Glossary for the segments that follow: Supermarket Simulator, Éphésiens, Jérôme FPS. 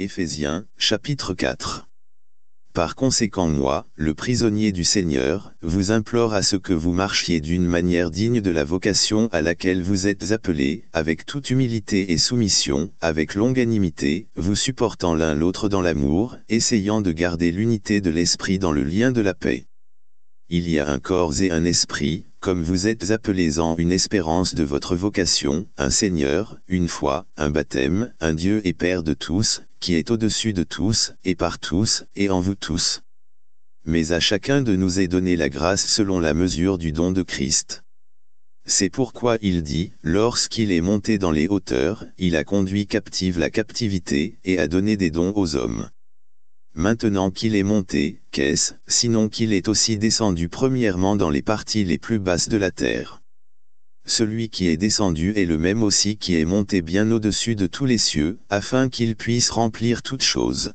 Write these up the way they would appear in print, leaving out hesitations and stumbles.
Éphésiens, chapitre 4. Par conséquent moi, le prisonnier du Seigneur, vous implore à ce que vous marchiez d'une manière digne de la vocation à laquelle vous êtes appelés, avec toute humilité et soumission, avec longanimité, vous supportant l'un l'autre dans l'amour, essayant de garder l'unité de l'esprit dans le lien de la paix. Il y a un corps et un esprit, comme vous êtes appelés en une espérance de votre vocation, un Seigneur, une foi, un baptême, un Dieu et Père de tous, qui est au-dessus de tous, et par tous, et en vous tous. Mais à chacun de nous est donnée la grâce selon la mesure du don de Christ. C'est pourquoi il dit, lorsqu'il est monté dans les hauteurs, il a conduit captive la captivité, et a donné des dons aux hommes. Maintenant qu'il est monté, qu'est-ce, sinon qu'il est aussi descendu premièrement dans les parties les plus basses de la terre. Celui qui est descendu est le même aussi qui est monté bien au-dessus de tous les cieux, afin qu'il puisse remplir toutes choses.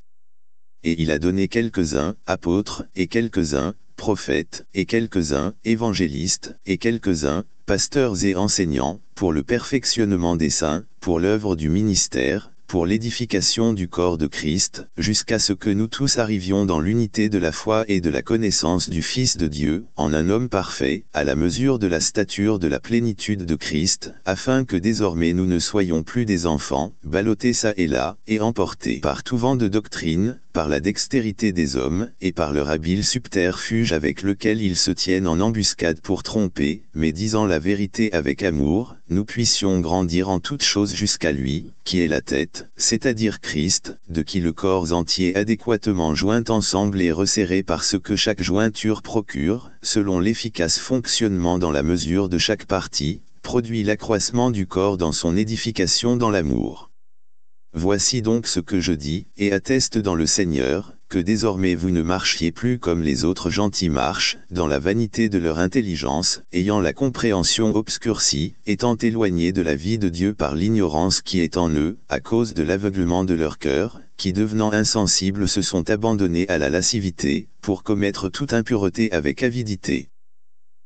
Et il a donné quelques-uns, apôtres, et quelques-uns, prophètes, et quelques-uns, évangélistes, et quelques-uns, pasteurs et enseignants, pour le perfectionnement des saints, pour l'œuvre du ministère, pour l'édification du corps de Christ, jusqu'à ce que nous tous arrivions dans l'unité de la foi et de la connaissance du Fils de Dieu, en un homme parfait, à la mesure de la stature de la plénitude de Christ, afin que désormais nous ne soyons plus des enfants, ballottés çà et là, et emportés par tout vent de doctrine, par la dextérité des hommes, et par leur habile subterfuge avec lequel ils se tiennent en embuscade pour tromper, mais disant la vérité avec amour, nous puissions grandir en toutes choses jusqu'à lui, qui est la tête, c'est-à-dire Christ, de qui le corps entier adéquatement joint ensemble est resserré par ce que chaque jointure procure, selon l'efficace fonctionnement dans la mesure de chaque partie, produit l'accroissement du corps dans son édification dans l'amour. Voici donc ce que je dis, et atteste dans le Seigneur, que désormais vous ne marchiez plus comme les autres gentils marchent, dans la vanité de leur intelligence, ayant la compréhension obscurcie, étant éloignés de la vie de Dieu par l'ignorance qui est en eux, à cause de l'aveuglement de leur cœur, qui devenant insensibles se sont abandonnés à la lascivité, pour commettre toute impureté avec avidité.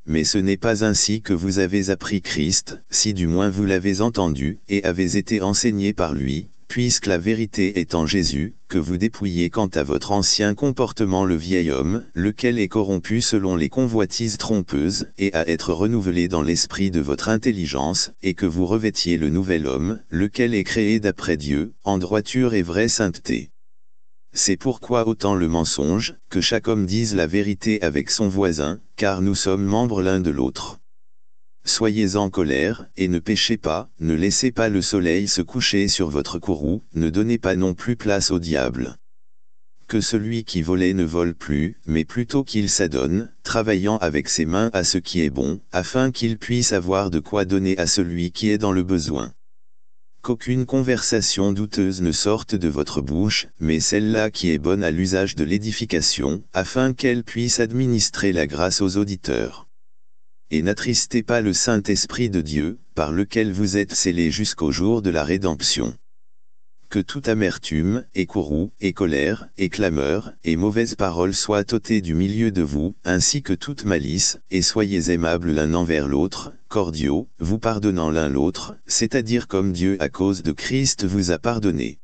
Mais ce n'est pas ainsi que vous avez appris Christ, si du moins vous l'avez entendu, et avez été enseigné par lui, puisque la vérité est en Jésus, que vous dépouillez quant à votre ancien comportement le vieil homme, lequel est corrompu selon les convoitises trompeuses, et à être renouvelé dans l'esprit de votre intelligence, et que vous revêtiez le nouvel homme, lequel est créé d'après Dieu, en droiture et vraie sainteté. C'est pourquoi autant le mensonge, que chaque homme dise la vérité avec son voisin, car nous sommes membres l'un de l'autre. Soyez en colère, et ne péchez pas, ne laissez pas le soleil se coucher sur votre courroux, ne donnez pas non plus place au diable. Que celui qui volait ne vole plus, mais plutôt qu'il s'adonne, travaillant avec ses mains à ce qui est bon, afin qu'il puisse avoir de quoi donner à celui qui est dans le besoin. Qu'aucune conversation douteuse ne sorte de votre bouche, mais celle-là qui est bonne à l'usage de l'édification, afin qu'elle puisse administrer la grâce aux auditeurs. Et n'attristez pas le Saint-Esprit de Dieu, par lequel vous êtes scellés jusqu'au jour de la rédemption. Que toute amertume, et courroux, et colère, et clameur, et mauvaise parole soient ôtées du milieu de vous, ainsi que toute malice, et soyez aimables l'un envers l'autre, cordiaux, vous pardonnant l'un l'autre, c'est-à-dire comme Dieu à cause de Christ vous a pardonné.